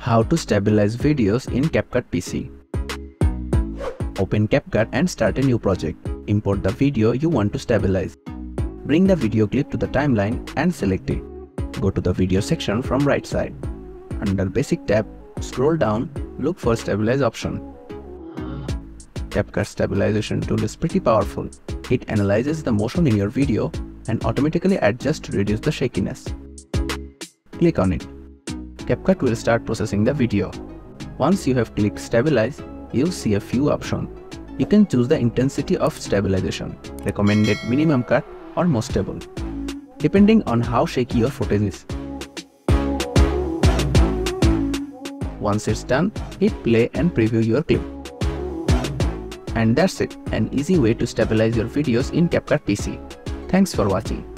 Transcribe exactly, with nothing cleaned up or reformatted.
How to stabilize videos in CapCut P C. Open CapCut and start a new project. Import the video you want to stabilize. Bring the video clip to the timeline and select it. Go to the video section from right side. Under Basic tab, scroll down, look for Stabilize option. CapCut stabilization tool is pretty powerful. It analyzes the motion in your video and automatically adjusts to reduce the shakiness. Click on it. CapCut will start processing the video. Once you have clicked Stabilize, you'll see a few options. You can choose the intensity of stabilization, recommended minimum cut or most stable, depending on how shaky your footage is. Once it's done, hit play and preview your clip. And that's it, an easy way to stabilize your videos in CapCut P C. Thanks for watching.